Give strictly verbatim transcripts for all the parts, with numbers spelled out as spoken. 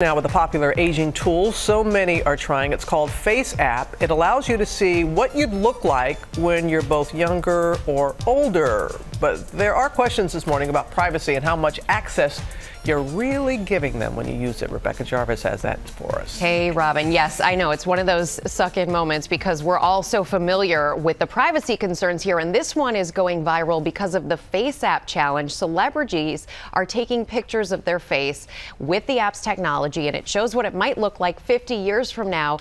Now with a popular aging tool so many are trying, it's called FaceApp. It allows you to see what you'd look like when you're both younger or older. But there are questions this morning about privacy and how much access you're really giving them when you use it. Rebecca Jarvis has that for us. Hey, Robin. Yes, I know. It's one of those suck-in moments because we're all so familiar with the privacy concerns here. And this one is going viral because of the FaceApp challenge. Celebrities are taking pictures of their face with the app's technology, and it shows what it might look like fifty years from now.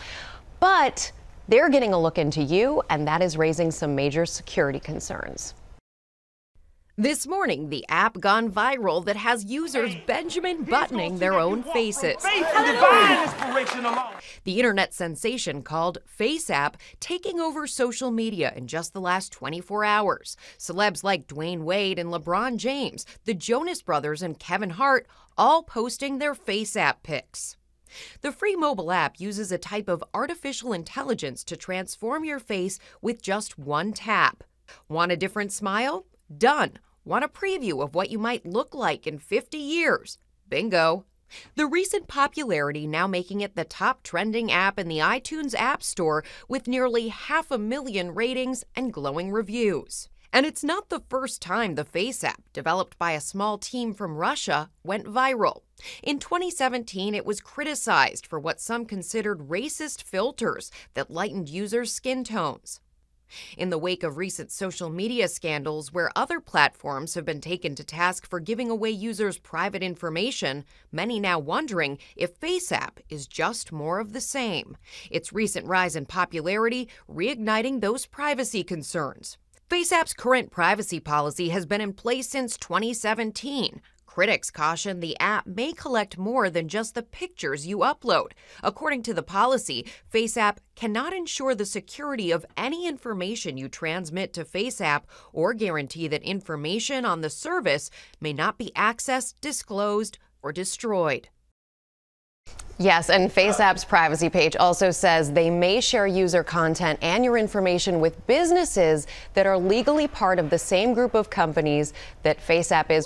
But they're getting a look into you, and that is raising some major security concerns. This morning, the app gone viral that has users Benjamin Buttoning their own faces. The internet sensation called FaceApp taking over social media in just the last twenty-four hours. Celebs like Dwayne Wade and LeBron James, the Jonas Brothers and Kevin Hart, all posting their FaceApp pics. The free mobile app uses a type of artificial intelligence to transform your face with just one tap. Want a different smile? Done. Want a preview of what you might look like in fifty years? Bingo. The recent popularity now making it the top trending app in the iTunes App Store with nearly half a million ratings and glowing reviews. And it's not the first time the Face app, developed by a small team from Russia, went viral. In twenty seventeen, it was criticized for what some considered racist filters that lightened users' skin tones. In the wake of recent social media scandals where other platforms have been taken to task for giving away users' private information, many now wondering if FaceApp is just more of the same. Its recent rise in popularity reigniting those privacy concerns. FaceApp's current privacy policy has been in place since twenty seventeen. Critics caution the app may collect more than just the pictures you upload. According to the policy, FaceApp cannot ensure the security of any information you transmit to FaceApp or guarantee that information on the service may not be accessed, disclosed, or destroyed. Yes, and FaceApp's privacy page also says they may share user content and your information with businesses that are legally part of the same group of companies that FaceApp is.